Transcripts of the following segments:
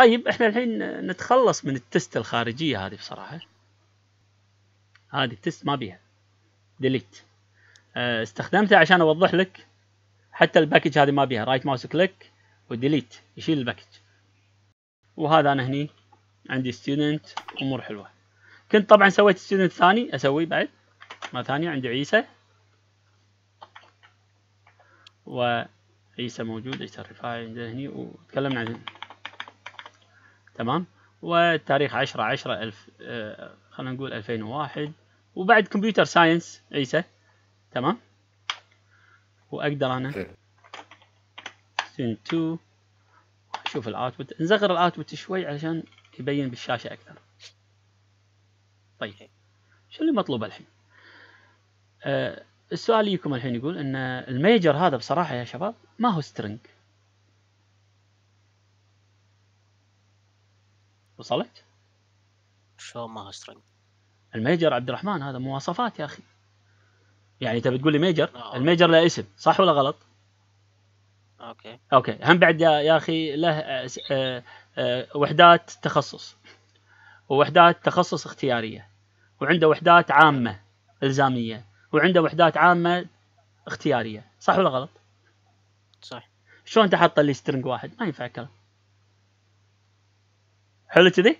طيب احنا الحين نتخلص من التست الخارجية هذه بصراحة. هذه التست ما بيها ديليت، استخدمتها عشان اوضح لك حتى الباكج هذه ما بيها. رايت ماوس كليك وديليت يشيل الباكج. وهذا انا هني عندي ستودنت، امور حلوة. كنت طبعا سويت ستودنت ثاني، اسوي بعد ما ثاني. عندي عيسى، وعيسى موجود، عيسى الرفاعي عندنا هني، وتكلمنا عن تمام. والتاريخ 10/10 خلينا نقول 2001. وبعد كمبيوتر ساينس عيسى، تمام. واقدر انا ستودنت 2 اشوف الاوتبوت، نصغر الاوتبوت شوي علشان يبين بالشاشة اكثر. طيب شو اللي مطلوب الحين؟ السؤال ليكم الحين يقول ان الميجر هذا بصراحة يا شباب ما هو سترنج. وصلت؟ شو ما هو سترنج؟ الميجر عبد الرحمن هذا مواصفات يا اخي. يعني انت بتقول لي ميجر، الميجر له اسم صح ولا غلط؟ اوكي هم بعد يا اخي له وحدات تخصص، ووحدات تخصص اختيارية، وعنده وحدات عامة الزامية، وعنده وحدات عامة اختيارية، صح ولا غلط؟ صح. شلون انت حاط لي سترنج واحد؟ ما ينفع الكلام. حلو كذي؟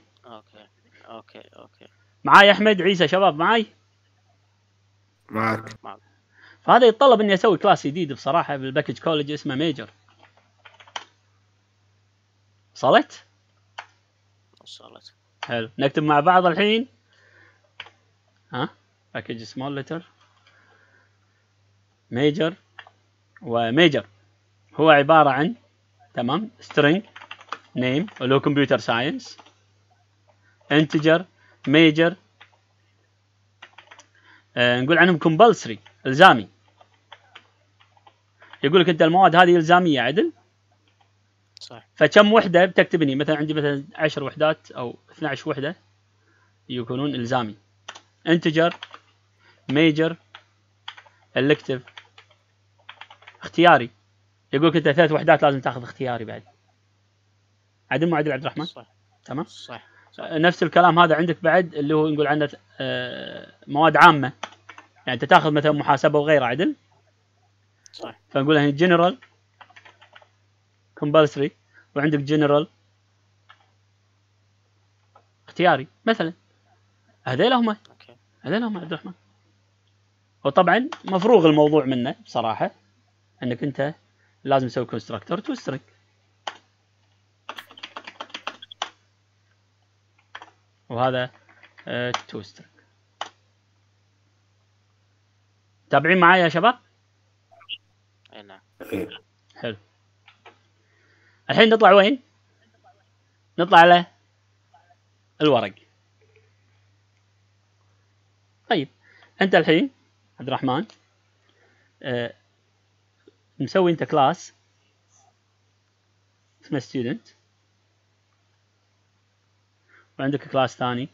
اوكي. معاي احمد، عيسى، شباب معاي؟ معك. فهذا يتطلب اني اسوي كلاس جديد بصراحة بالباكج كولج اسمه ميجر. وصلت؟ وصلت. حلو، نكتب مع بعض الحين. ها؟ باكج سمول لتر ميجر، وميجر هو عبارة عن تمام string name ولو كمبيوتر ساينس integer major نقول عنهم compulsory الزامي. يقول لك انت المواد هذه الزامية عدل؟ صح. فكم وحدة بتكتبني؟ مثلا عندي مثلا 10 وحدات او 12 وحدة يكونون الزامي. integer major elective اختياري. يقول لك انت 3 وحدات لازم تاخذ اختياري بعد. عدل مو عدل عبد الرحمن؟ صح. تمام؟ صح. نفس الكلام هذا عندك بعد اللي هو نقول عنه مواد عامة. يعني انت تاخذ مثلا محاسبة وغيرها عدل؟ صح. فنقول هنا general compulsory وعندك general اختياري مثلا. هذيل هما عبد الرحمن. وطبعا مفروغ الموضوع منه بصراحة انك انت لازم تسوي كونستراكتور تو سترينج. وهذا تو سترينج. تابعين معايا يا شباب؟ اي نعم. حلو. الحين نطلع وين؟ نطلع على الورق. طيب انت الحين عبد الرحمن مسوي انت كلاس اسمه ستودنت، وعندك كلاس ثاني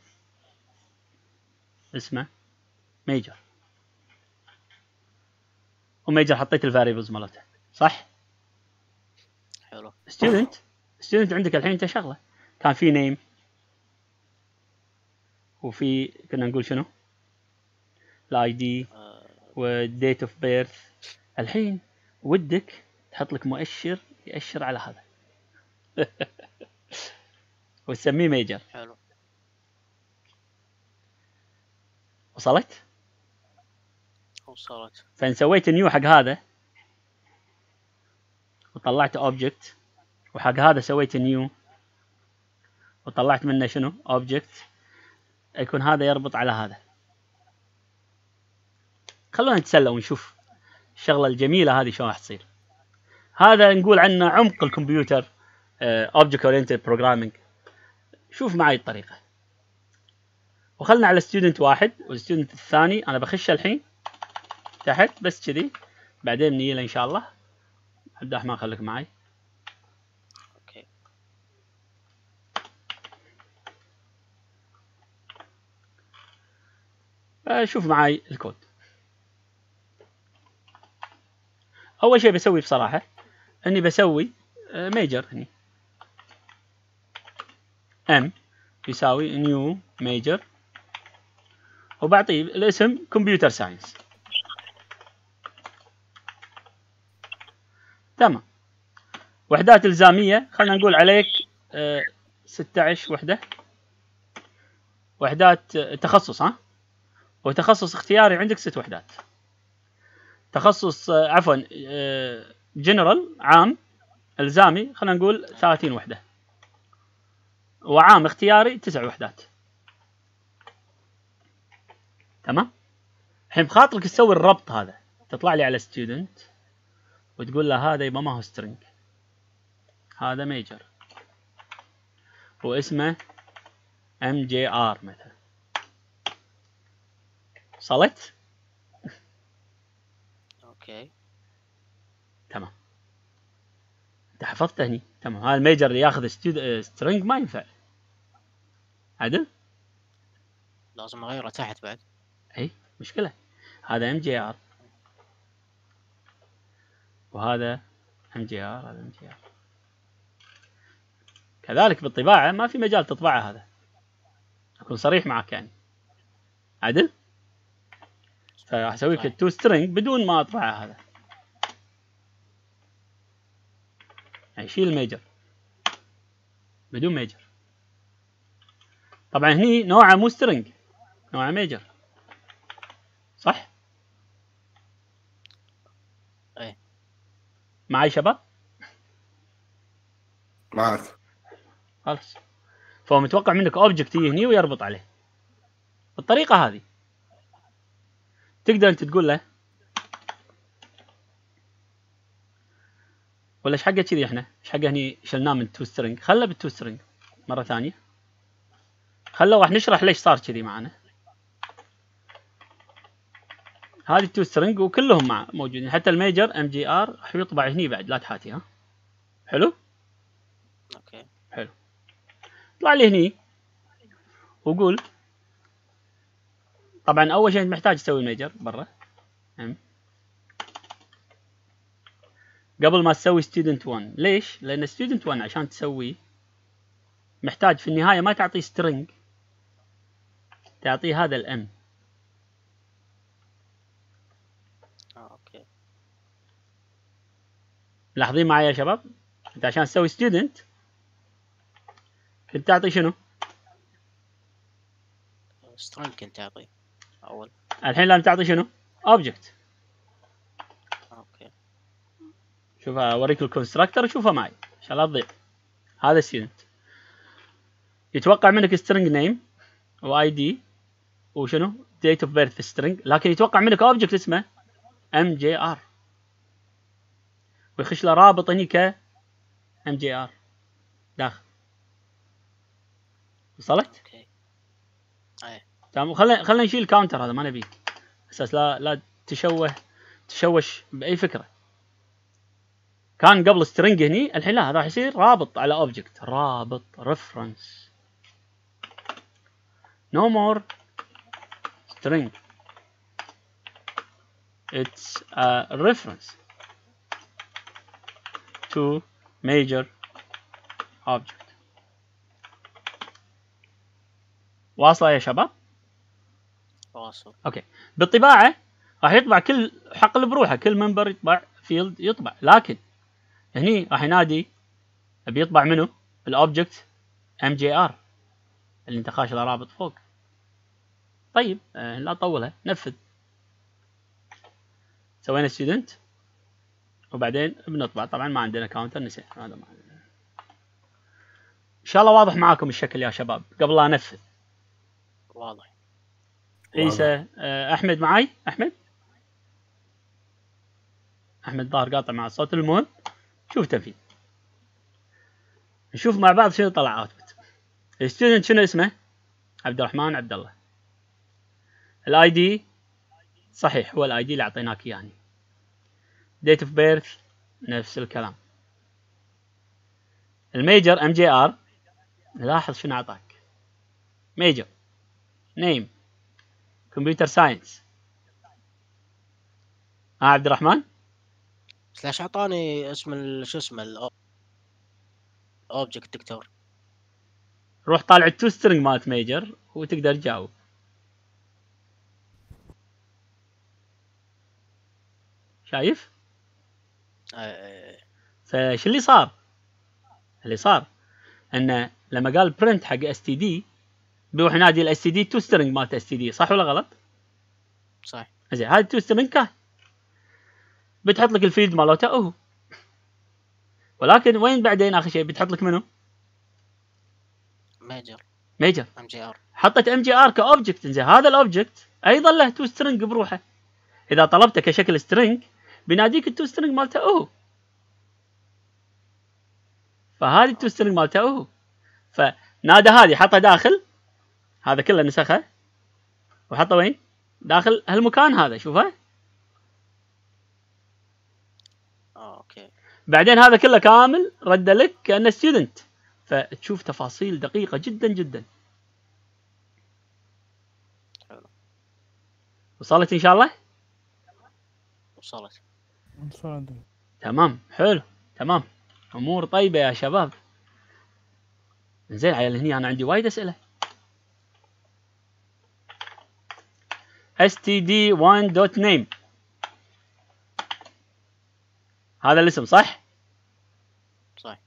اسمه ميجر، وميجر حطيت الفاريبلز مالته، صح؟ حلو. ستودنت عندك الحين انت شغله، كان في نيم وفي كنا نقول شنو؟ الاي دي والديت اوف بيرث. الحين ودك تحط لك مؤشر يأشر على هذا وتسميه ميجر. حلو. وصلت. فان سويت نيو حق هذا وطلعت اوبجكت، وحق هذا سويت نيو وطلعت منه شنو؟ اوبجكت. يكون هذا يربط على هذا. خلونا نتسلى ونشوف الشغلة الجميلة هذه شلون راح تصير. هذا نقول عنه عمق الكمبيوتر Object Oriented Programming. شوف معي الطريقة. وخلنا على ستودنت واحد والستودنت الثاني. أنا بخش الحين تحت بس كذي، بعدين نيله إن شاء الله. عبد الرحمن خليك معي. أوكي. شوف معي الكود. أول شيء بسوي بصراحة إني بسوي ميجر هني M يساوي نيو ميجر، وبعطيه الاسم كمبيوتر ساينس. تمام. وحدات الزامية خلينا نقول عليك 16 وحدة. وحدات تخصص، ها، وتخصص اختياري عندك 6 وحدات. تخصص عفوا جنرال عام الزامي خلينا نقول 30 وحدة، وعام اختياري 9 وحدات. تمام. الحين بخاطرك تسوي الربط هذا، تطلع لي على ستودنت وتقول له هذا يبقى ما هو سترينج، هذا ميجر واسمه MJR مثلا. وصلت؟ اوكي تمام. انت حفظته هني. تمام. هذا الميجر اللي ياخذ سترينج ما ينفع، عدل؟ لازم اغيره تحت بعد. اي مشكلة. هذا MJR وهذا MJR، هذا MJR. كذلك بالطباعة ما في مجال تطبعه هذا، أكون صريح معك يعني، عدل؟ فراح أسوي لك التو سترينج بدون ما أطبعه هذا، يعني شيل الميجر بدون ميجر. طبعا هني نوعه مو سترينج، نوعه ميجر، صح؟ إيه. معي شباب؟ معك. خلاص. فهو متوقع منك اوبجكت يجي هني ويربط عليه بالطريقه هذه. تقدر انت تقول له ولا ايش حقه كذي، احنا ايش حقه هني شلناه من تو سترينج، خله بالتو سترينج مره ثانيه، خله راح نشرح ليش صار كذي معنا. هذه التو سترينج وكلهم مع موجودين، حتى الميجر MJR راح يطبع هني بعد، لا تحاتي. ها حلو. اوكي حلو. اطلع لي هني وقول، طبعا اول شيء انت محتاج تسوي ميجر برا قبل ما تسوي ستودنت 1. ليش؟ لان ستودنت 1 عشان تسويه محتاج في النهايه ما تعطيه سترينج، تعطيه هذا الام. اوكي ملاحظين معي يا شباب؟ انت عشان تسوي ستودنت كنت تعطي شنو؟ سترينج كنت تعطي اول، الحين لازم تعطي شنو؟ اوبجكت. اوكي شوف اوريك الكونستراكتور، شوفه معي عشان لا تضيع. هذا ستودنت يتوقع منك سترينج نيم واي دي وشنو؟ ديت اوف بيرث سترينج، لكن يتوقع منك اوبجكت اسمه MJR ويخش له رابط هني ك MJR داخل. وصلت؟ اوكي. ايه. تمام. خلينا نشيل الكاونتر هذا، ما نبيه، اساس لا تشوش باي فكره. كان قبل سترينج هني، الحين لا، راح يصير رابط على اوبجكت، رابط ريفرنس. نو مور سترينج، اتس ريفرنس تو ميجر اوبجكت. واصله يا شباب؟ واصل. اوكي. بالطباعه راح يطبع كل حقل بروحه، كل منبر يطبع فيلد يطبع، لكن هني راح ينادي بيطبع منو؟ الاوبجكت MJR اللي انت خاش له رابط فوق. طيب لا اطولها، نفذ. سوينا ستودنت وبعدين بنطبع، طبعا ما عندنا كاونتر، نسينا هذا ما عندنا. ان شاء الله واضح معاكم الشكل يا شباب قبل لا انفذ. واضح. عيسى احمد معي؟ احمد ظاهر قاطع مع الصوت. المهم شوف تنفيذ، نشوف مع بعض شنو طلع اوتبوت. الستودنت شنو اسمه؟ عبد الرحمن عبد الله. الاي دي صحيح هو الاي دي اللي اعطيناك اياه. ديت اوف بيرث نفس الكلام. الميجر MJR لاحظ شنو اعطاك، ميجر نيم كمبيوتر ساينس. ها عبد الرحمن؟ بس ليش اعطاني اسم شو اسمه الاوبجكت دكتور؟ روح طالع التو سترنج مالت ميجر وتقدر تجاوب. شايف؟ فش اللي صار؟ اللي صار انه لما قال برنت حق اس تي دي بيروح ينادي الاس تي دي تو سترنج مالت اس تي دي، صح ولا غلط؟ صح. زين هذا التو سترنج كان بتحط لك الفيلد مالته اهو، ولكن وين بعدين اخر شيء بتحط لك منو؟ ميجر. ميجر ام جي ار، حطت ام جي ار كاوبجكت. زين هذا الاوبجكت ايضا له تو سترنج بروحه، اذا طلبته كشكل سترنج بيناديك التو سترنج مالته اهو، فهذه التو سترنج مالته اهو، فنادى هذه حطه داخل هذا كله نسخه وحطه وين؟ داخل هالمكان هذا، شوفه. اوكي. بعدين هذا كله كامل رد لك كانه ستودنت، فتشوف تفاصيل دقيقة جدا جدا. وصلت ان شاء الله؟ وصلت. وصلت. تمام، حلو، تمام. امور طيبة يا شباب. زين عيال، هني انا عندي وايد اسئلة. std1.name هذا الاسم صح؟ صح.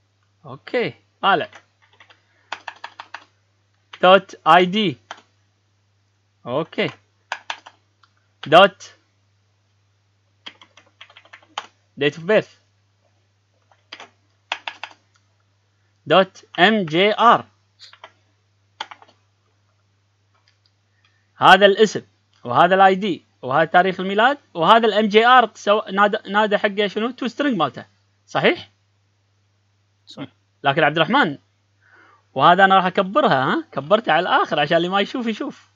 اوكي، طالع. دوت اي دي. اوكي. دوت date of birth. دوت ام جي ار. هذا الاسم وهذا الاي دي وهذا تاريخ الميلاد وهذا الام جي ار نادى حقه شنو؟ تو سترنج مالته، صحيح؟ صح. لكن عبد الرحمن وهذا انا راح اكبرها، ها كبرتها على الاخر عشان اللي ما يشوف يشوف.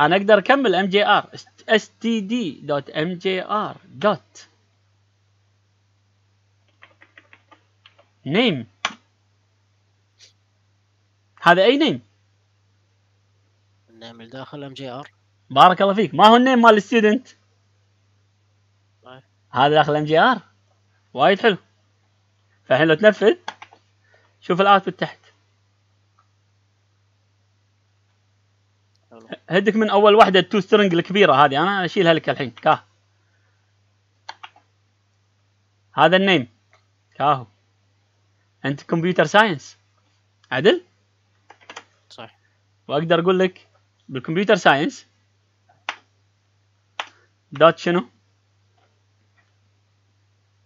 انا اقدر اكمل ام جي ار اس تي دي دوت ام جي ار دوت نيم. هذا اي نيم؟ النيم اللي داخل ام جي ار. بارك الله فيك، ما هو النيم مال الستودنت؟ هذا داخل ام جي ار. وايد حلو. فالحين لو تنفذ شوف الاوتبوت تحت. هدك من اول وحده التو سترنج الكبيره هذه، انا اشيلها لك الحين. كاه هذا النيم، كاهو. انت كمبيوتر ساينس عدل؟ صح. واقدر اقول لك بالكمبيوتر ساينس دوت شنو؟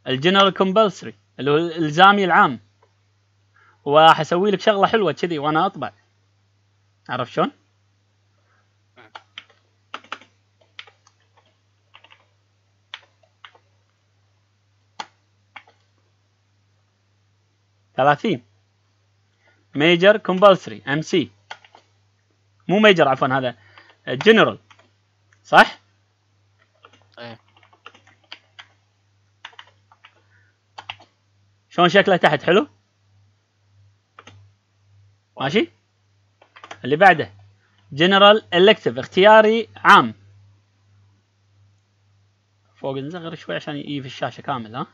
الجنرال كومبلسري اللي هو الالزامي العام، وراح اسوي لك شغله حلوه كذي وانا اطبع. عرفت شلون؟ ثلاثين ميجر كومبلسري ام سي، مو ميجر عفوا، هذا جنرال صح؟ ايه. شلون شكله تحت؟ حلو؟ ماشي؟ اللي بعده جنرال الكتيف اختياري عام. فوق نصغر شوي عشان يجي في الشاشة كامل. ها؟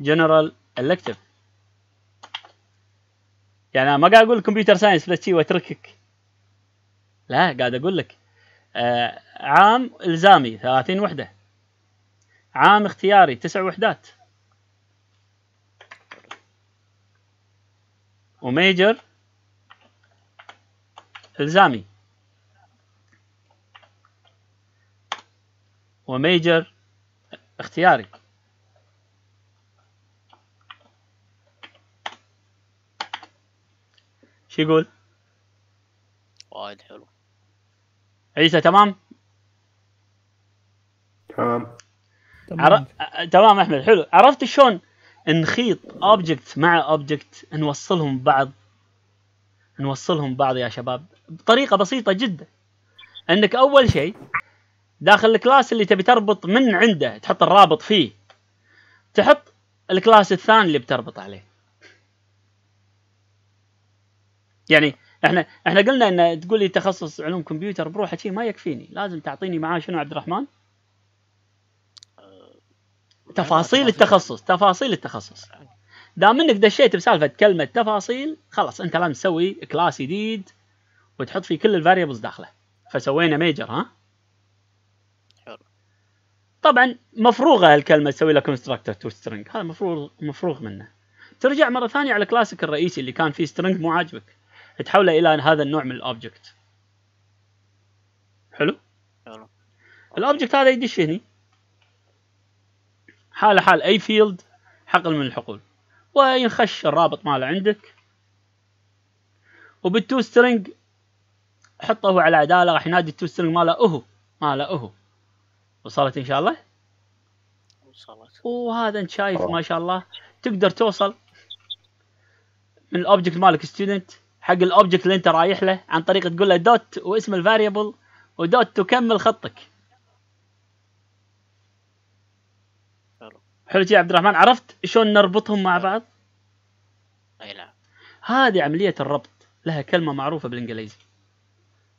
جنرال الكتيف. يعني انا ما قاعد اقول كمبيوتر ساينس بس شي واتركك، لا قاعد اقول لك عام الزامي 30 وحدة، عام اختياري 9 وحدات، وميجر الزامي، وميجر اختياري. شو يقول؟ وايد حلو. عيسى تمام؟ تمام. تمام احمد، حلو. عرفت شلون نخيط اوبجكت مع اوبجكت، نوصلهم ببعض، نوصلهم ببعض يا شباب بطريقه بسيطه جدا. انك اول شيء داخل الكلاس اللي تبي تربط من عنده تحط الرابط فيه، تحط الكلاس الثاني اللي بتربط عليه. يعني احنا قلنا ان تقول لي تخصص علوم كمبيوتر بروحه شيء ما يكفيني، لازم تعطيني معاه شنو عبد الرحمن؟ تفاصيل التخصص. تفاصيل التخصص دام انك دشيت بسالفه كلمه تفاصيل خلاص انت لازم تسوي كلاس جديد وتحط فيه كل الفاريبلز داخله. فسوينا ميجر ها؟ حلو. طبعا مفروغه هالكلمه تسوي لها كونستراكتور تو سترينج، هذا مفروغ منه. ترجع مره ثانيه على كلاسك الرئيسي اللي كان فيه سترينج مو عاجبك، تحوله الى هذا النوع من الاوبجكت. حلو؟ حلو. الاوبجكت هذا يدش هني حاله حال اي فيلد حقل من الحقول، وينخش الرابط ماله عندك، وبالتو سترينج حطه على عداله، راح ينادي التو سترينج ماله اهو. وصلت ان شاء الله؟ وصلت. وهذا انت شايف ما شاء الله تقدر توصل من الاوبجكت مالك ستودنت حق الاوبجكت اللي انت رايح له عن طريق تقول له دوت واسم الفاريبل ودوت تكمل خطك. حلو يا عبد الرحمن، عرفت شلون نربطهم مع بعض؟ اي نعم. هذه عملية الربط، لها كلمة معروفة بالانجليزي.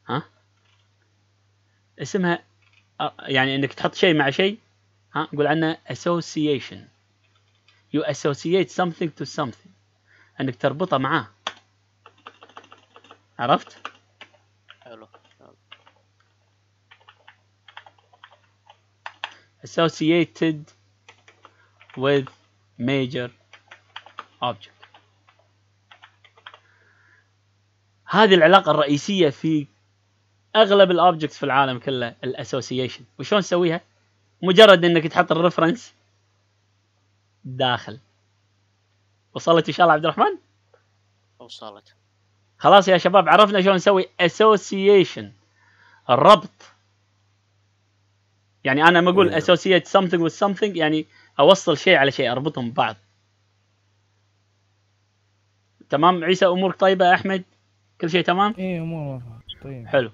ها؟ اسمها يعني انك تحط شيء مع شيء، ها؟ نقول عنها association. You associate something to something. انك تربطه معاه. عرفت؟ حلو. associated with major object. هذه العلاقة الرئيسية في أغلب الأوبجكتس في العالم كله، الأسوسيشن. وشلون تسويها؟ مجرد إنك تحط الريفرنس داخل. وصلت إن شاء الله عبد الرحمن؟ وصلت. خلاص يا شباب عرفنا شلون نسوي أسوسيشن، الربط. يعني أنا ما أقول associate something with something، يعني أوصل شيء على شيء، أربطهم ببعض. تمام عيسى، أمورك طيبة يا أحمد؟ كل شيء تمام؟ إيه أمور طيبة. حلو.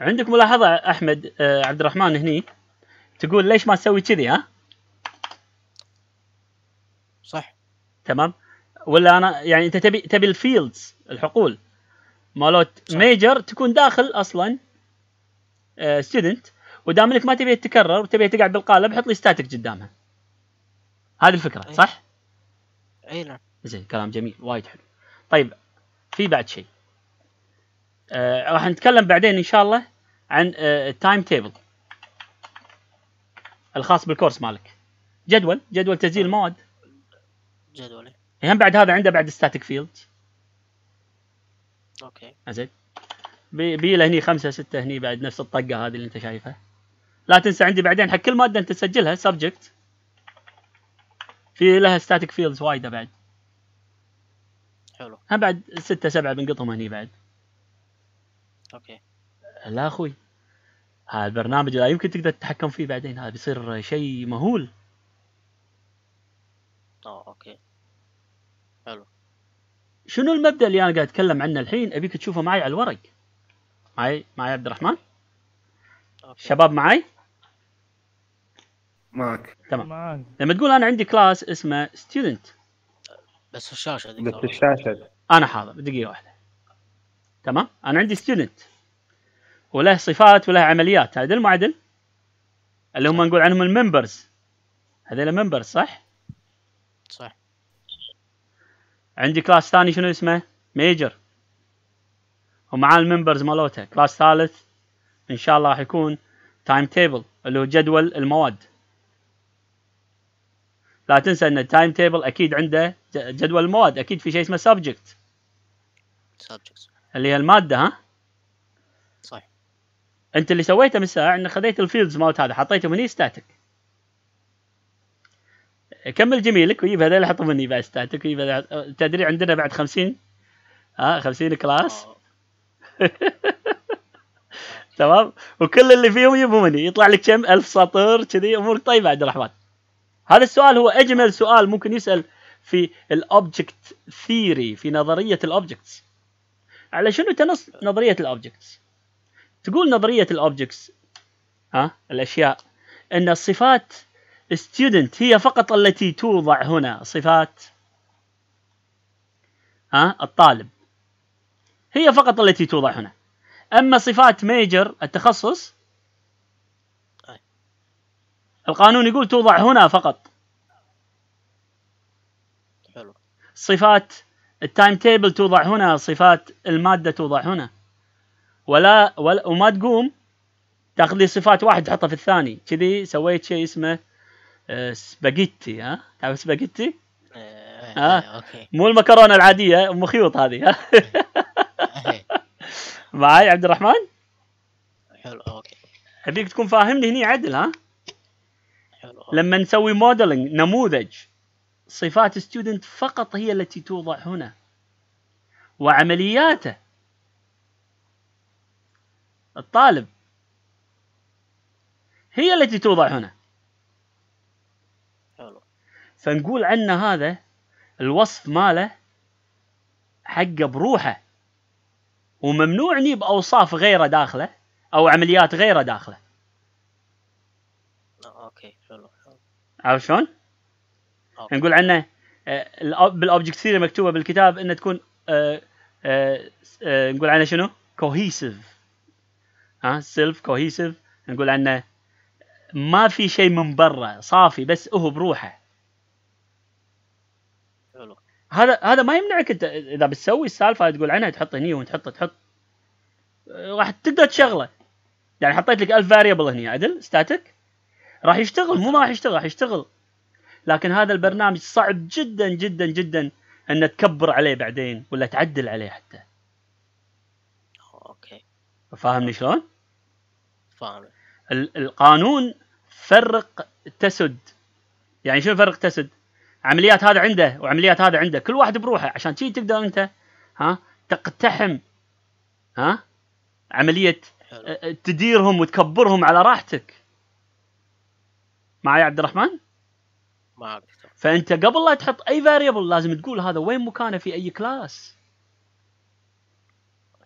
عندك ملاحظة أحمد عبد الرحمن هني تقول ليش ما تسوي كذي ها؟ صح. تمام؟ ولا أنا يعني أنت تبي الفيلدز، الحقول مالوت ميجر تكون داخل أصلاً ستودنت، ودام انك ما تبي تتكرر وتبي تقعد بالقالب حط لي ستاتيك قدامها. هذه الفكره أي. صح؟ اي نعم. زين كلام جميل وايد حلو. طيب في بعد شيء راح نتكلم بعدين ان شاء الله عن التايم تيبل الخاص بالكورس مالك، جدول تسجيل المواد. جدول يعني بعد هذا عنده بعد ستاتيك فيلد. اوكي زين. بي له هني 5 6 هني بعد نفس الطقه هذه اللي انت شايفها. لا تنسى عندي بعدين حق كل ماده انت تسجلها سبجكت في لها ستاتيك فيلدز وايده بعد. حلو. هم بعد 6 7 بنقطهم هني بعد. اوكي. لا اخوي هذا البرنامج لا يمكن تقدر تتحكم فيه بعدين، هذا بيصير شيء مهول. اوكي حلو. شنو المبدا اللي انا قاعد اتكلم عنه الحين؟ ابيك تشوفه معي على الورق. معي عبد الرحمن؟ شباب معي؟ معك. تمام. معك. لما تقول انا عندي كلاس اسمه ستودنت. بس الشاشه دقيقه. بس الشاشه. انا حاضر دقيقه واحده. تمام؟ انا عندي ستودنت وله صفات وله عمليات، عدل مو عدل؟ اللي هم نقول عنهم الممبرز. هذول ممبرز صح؟ صح. عندي كلاس ثاني شنو اسمه؟ ميجر. ومعاه الممبرز مالوته. كلاس ثالث ان شاء الله راح يكون تايم تيبل اللي هو جدول المواد. لا تنسى ان التايم تيبل اكيد عنده جدول المواد، اكيد في شيء اسمه سبجكت. سبجكت اللي هي الماده ها؟ صحيح. انت اللي سويته من ساعه انك خذيت الفيلدز مالت هذا حطيتهم هني ستاتيك. كمل جميلك وجيب هذول حطهم هني بعد ستاتيك وجيب هذول. تدري عندنا بعد 50 50 كلاس. تمام. وكل اللي فيهم يبهمني يطلع لك كم 1000 سطر كذي. امورك طيبه عبد الرحمن؟ هذا السؤال هو اجمل سؤال ممكن يسال في الاوبجكت ثيري، في نظريه الاوبجكتس. على شنو تنص نظريه الاوبجكتس؟ تقول نظريه الاوبجكتس ها الاشياء ان الصفات student هي فقط التي توضع هنا، صفات ها الطالب هي فقط التي توضع هنا. أما صفات ميجر التخصص القانون يقول توضع هنا فقط. حلو. صفات التايم تيبل توضع هنا، صفات المادة توضع هنا، ولا وما تقوم تاخذ لي صفات واحد تحطها في الثاني. كذي سويت شيء اسمه سباجيتي. ها تعرف سباجيتي؟ اوكي، مو المكرونه العاديه، ام خيوط هذه. ها معي عبد الرحمن؟ حلو اوكي، ابيك تكون فاهمني هني عدل. ها حلو. لما نسوي موديلنج نموذج، صفات ستودنت فقط هي التي توضع هنا، وعملياته الطالب هي التي توضع هنا. حلو. فنقول عنا هذا الوصف ماله حقه بروحه، وممنوع نجيب اوصاف غيره داخله او عمليات غيره داخله. اوكي حلو. عرفت شلون؟ نقول عنا بالاوبجكت ثيري مكتوبه بالكتاب انها تكون نقول عنها شنو؟ كوهيسيف. ها سيلف كوهيسيف، نقول عنه ما في شيء من برا، صافي بس هو بروحه. حلو. هذا ما يمنعك انت اذا بتسوي السالفه تقول عنها، تحط هني وتحط تحط راح تقدر تشغله. يعني حطيت لك 1000 فاريبل هني عدل ستاتيك، راح يشتغل، مو ما راح يشتغل، راح يشتغل. لكن هذا البرنامج صعب جدا جدا جدا ان تكبر عليه بعدين ولا تعدل عليه حتى. اوكي فاهمني شلون؟ فاهم. القانون فرق تسد. يعني شنو فرق تسد؟ عمليات هذا عنده وعمليات هذا عنده، كل واحد بروحه، عشان شي تقدر انت ها تقتحم ها عمليه تديرهم وتكبرهم على راحتك. معي عبد الرحمن؟ معك. فانت قبل لا تحط اي فاريبل لازم تقول هذا وين مكانه في اي كلاس.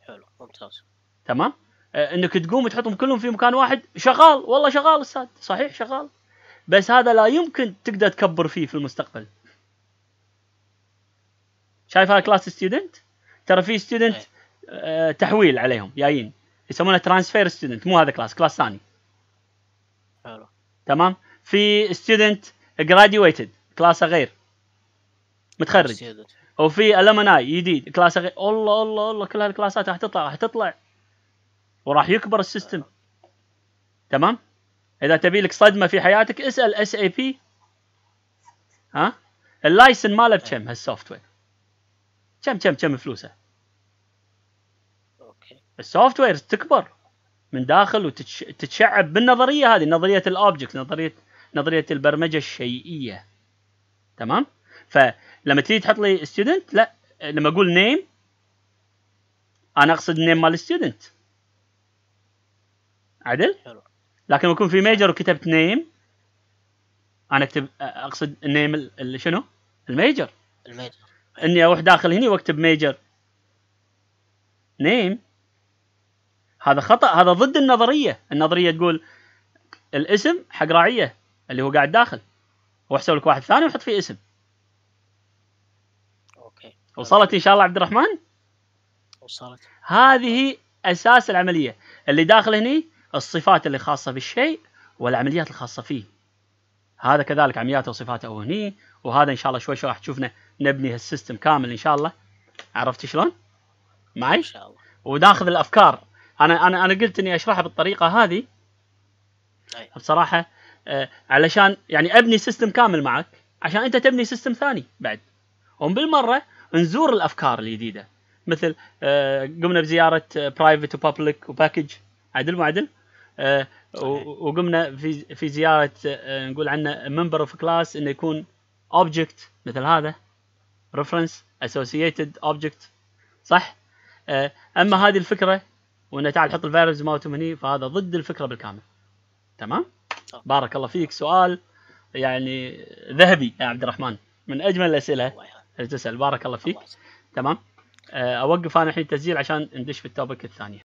حلو ممتاز. تمام؟ انك تقوم تحطهم كلهم في مكان واحد، شغال والله شغال استاذ، صحيح شغال، بس هذا لا يمكن تقدر تكبر فيه في المستقبل. شايف هذا كلاس ستودنت؟ ترى في ستودنت تحويل عليهم جايين، يسمونه ترانسفير ستودنت، مو هذا كلاس، كلاس ثاني. حلو. تمام؟ في ستودنت جراديويتد كلاسه غير، متخرج، وفي المناي جديد كلاسه غير. الله الله الله، كل هالكلاسات راح تطلع وراح يكبر السيستم. تمام؟ اذا تبي لك صدمه في حياتك اسال اس اي بي. ها؟ اللايسن ماله بكم هالسوفت وير؟ كم فلوسه؟ اوكي. السوفت وير تكبر من داخل وتتشعب بالنظريه هذه، نظريه الاوبجكت، نظريه البرمجه الشيئيه. تمام؟ فلما تيجي تحط لي ستودنت، لا، لما اقول نيم انا اقصد نيم مال ستودنت. عدل؟ حلو. لكن يكون في ميجر وكتبت نيم، انا اكتب اقصد نيم شنو؟ الميجر. الميجر. اني اروح داخل هني واكتب ميجر نيم، هذا خطأ، هذا ضد النظريه. النظريه تقول الاسم حق راعيه اللي هو قاعد داخل، واحسب لك واحد ثاني وحط فيه اسم. اوكي. وصلت ان شاء الله عبد الرحمن؟ وصلت. هذه اساس العمليه اللي داخل هني، الصفات اللي خاصة بالشيء والعمليات الخاصة فيه. هذا كذلك عملياته وصفاته وهني، وهذا ان شاء الله شوي شوي راح تشوفنا نبني هالسيستم كامل ان شاء الله. عرفت شلون؟ معي؟ ان شاء الله. وناخذ الافكار. انا قلت اني اشرحها بالطريقة هذه. أي. بصراحة علشان يعني ابني سيستم كامل معك، عشان انت تبني سيستم ثاني بعد. وبالمرة نزور الافكار الجديدة، مثل قمنا بزيارة برايفت وبابليك وباكج، عدل مو عدل؟ وقمنا في زياره نقول عنه ممبر اوف كلاس، انه يكون اوبجكت مثل هذا، ريفرنس اسوسييتد اوبجكت، صح؟ اما هذه الفكره وانه تعال حط الفاريبلز مالتهم هني، فهذا ضد الفكره بالكامل. تمام؟ بارك الله فيك. سؤال يعني ذهبي يا عبد الرحمن، من اجمل الاسئله اللي تسال. بارك الله فيك. تمام؟ اوقف انا الحين التسجيل عشان ندش بالتوبيك الثانيه.